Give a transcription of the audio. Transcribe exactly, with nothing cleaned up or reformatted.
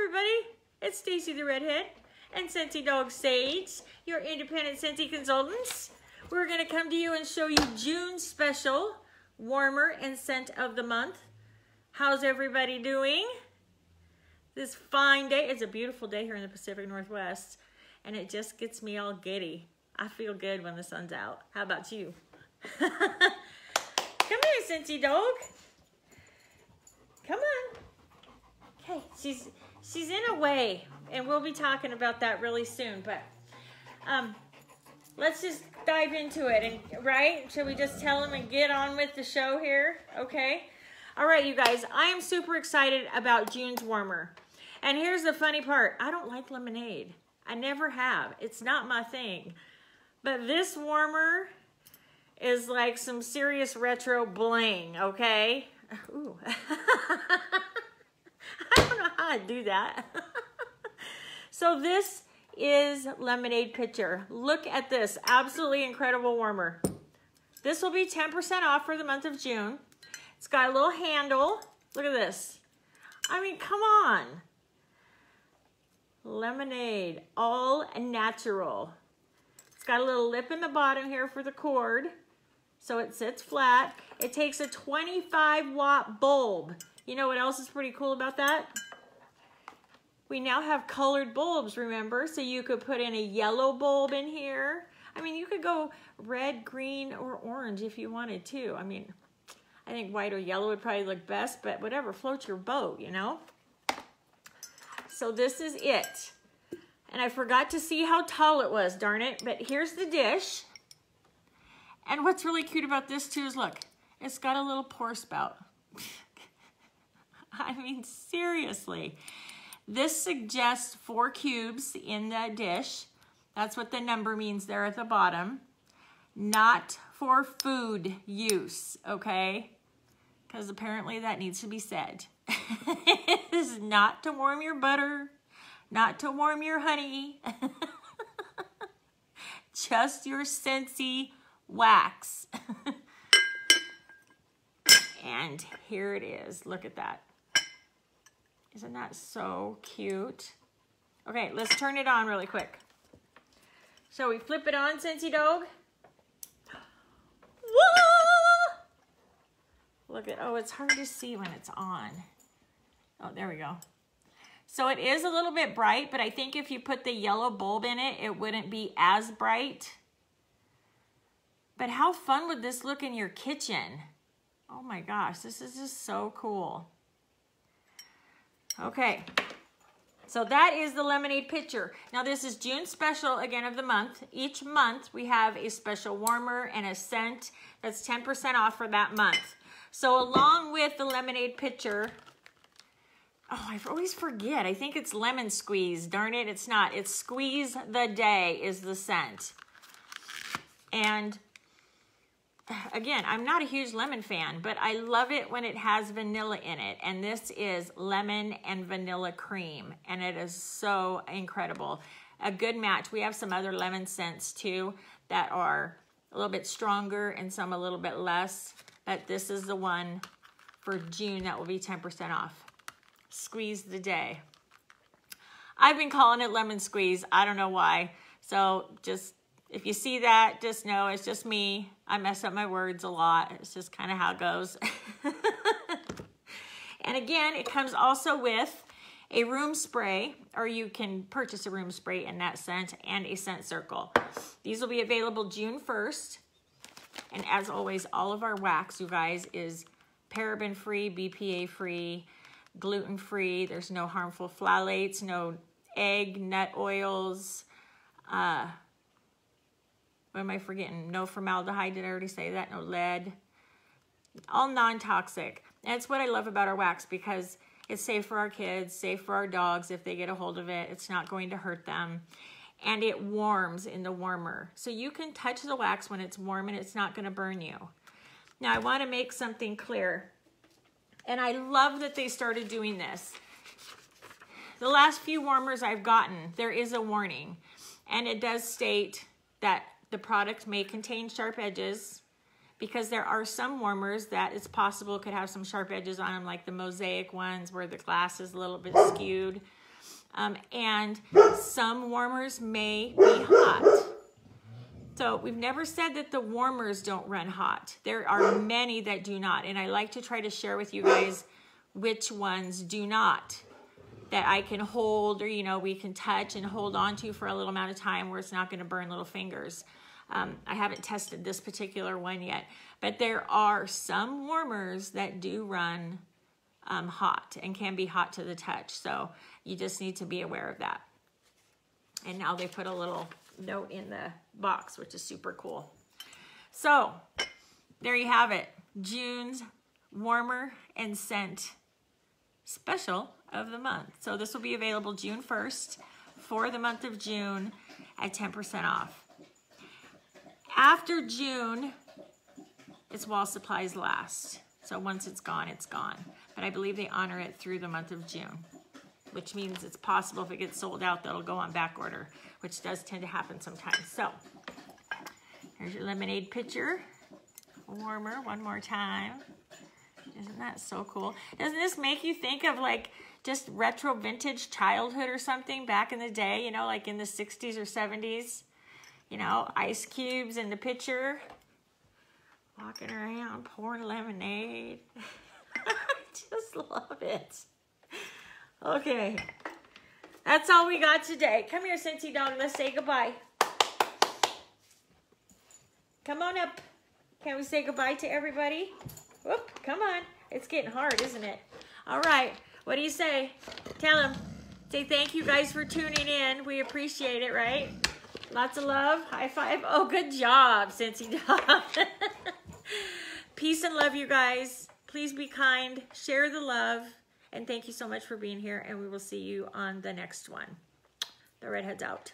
everybody, it's Stacy the Redhead and Scentsy Dog Sage, your independent Scentsy consultants. We're going to come to you and show you June special, warmer and scent of the month. How's everybody doing? This fine day, it's a beautiful day here in the Pacific Northwest, and it just gets me all giddy. I feel good when the sun's out. How about you? Come here, Scentsy Dog. Come on. Okay, she's she's in a way, and we'll be talking about that really soon. But um, let's just dive into it, and right? Should we just tell them and get on with the show here? Okay. All right, you guys. I am super excited about June's warmer, and here's the funny part: I don't like lemonade. I never have. It's not my thing. But this warmer is like some serious retro bling. Okay. Ooh. I don't know how I do that. So this is Lemonade Pitcher. Look at this absolutely incredible warmer. This will be ten percent off for the month of June. It's got a little handle. Look at this. I mean, come on. Lemonade, all natural. It's got a little lip in the bottom here for the cord, so it sits flat. It takes a twenty-five watt bulb. You know what else is pretty cool about that? We now have colored bulbs, remember? So you could put in a yellow bulb in here. I mean, you could go red, green, or orange if you wanted to. I mean, I think white or yellow would probably look best, but whatever floats your boat, you know? So this is it. And I forgot to see how tall it was, darn it. But here's the dish. And what's really cute about this too is, look, it's got a little pour spout. I mean, seriously. This suggests four cubes in the dish. That's what the number means there at the bottom. Not for food use, okay? Because apparently that needs to be said. It is not to warm your butter, not to warm your honey. Just your Scentsy wax. And here it is. Look at that. Isn't that so cute? Okay, let's turn it on really quick. Shall we flip it on, Scentsy Dog? Whoa! Look at, oh, it's hard to see when it's on. Oh, there we go. So it is a little bit bright, but I think if you put the yellow bulb in it, it wouldn't be as bright. But how fun would this look in your kitchen? Oh my gosh, this is just so cool. Okay, so that is the Lemonade Pitcher. Now this is June special again of the month. Each month we have a special warmer and a scent that's ten percent off for that month. So along with the Lemonade Pitcher, oh, I always forget. I think it's Lemon Squeeze. Darn it, it's not. It's Squeeze the Day is the scent. And again, I'm not a huge lemon fan, but I love it when it has vanilla in it. And this is lemon and vanilla cream. And it is so incredible. A good match. We have some other lemon scents too that are a little bit stronger and some a little bit less. But this is the one for June that will be ten percent off. Squeeze the Day. I've been calling it Lemon Squeeze. I don't know why. So just... if you see that, just know it's just me. I mess up my words a lot. It's just kind of how it goes. And again, it comes also with a room spray, or you can purchase a room spray in that scent, and a scent circle. These will be available June first. And as always, all of our wax, you guys, is paraben-free, B P A-free, gluten-free. There's no harmful phthalates, no egg, nut oils, uh... what am I forgetting? No formaldehyde, did I already say that? No lead. All non-toxic. That's what I love about our wax, because it's safe for our kids, safe for our dogs. If they get a hold of it, it's not going to hurt them. And it warms in the warmer. So you can touch the wax when it's warm and it's not going to burn you. Now I want to make something clear. And I love that they started doing this. The last few warmers I've gotten, there is a warning. And it does state that the product may contain sharp edges, because there are some warmers that it's possible could have some sharp edges on them, like the mosaic ones where the glass is a little bit skewed. um, and some warmers may be hot. So we've never said that the warmers don't run hot. There are many that do not, and I like to try to share with you guys which ones do not, that I can hold, or, you know, we can touch and hold on to for a little amount of time where it's not gonna burn little fingers. Um, I haven't tested this particular one yet, but there are some warmers that do run um, hot and can be hot to the touch. So you just need to be aware of that. And now they put a little note in the box, which is super cool. So there you have it. June's warmer and scent special of the month. So this will be available June first for the month of June at ten percent off. After June, it's while supplies last. So once it's gone, it's gone. But I believe they honor it through the month of June, which means it's possible if it gets sold out, that'll go on back order, which does tend to happen sometimes. So here's your lemonade pitcher. Warmer, one more time. Isn't that so cool? Doesn't this make you think of like just retro vintage childhood or something back in the day, you know, like in the sixties or seventies? You know, ice cubes in the pitcher, walking around, pouring lemonade. I just love it. Okay, that's all we got today. Come here, Scentsy dog, let's say goodbye. Come on up. Can we say goodbye to everybody? Whoop, come on. It's getting hard, isn't it? All right, what do you say? Tell him. Say thank you guys for tuning in. We appreciate it, right? Lots of love. High five. Oh, good job, Scentsy dog. Peace and love, you guys. Please be kind. Share the love. And thank you so much for being here. And we will see you on the next one. The Redhead's out.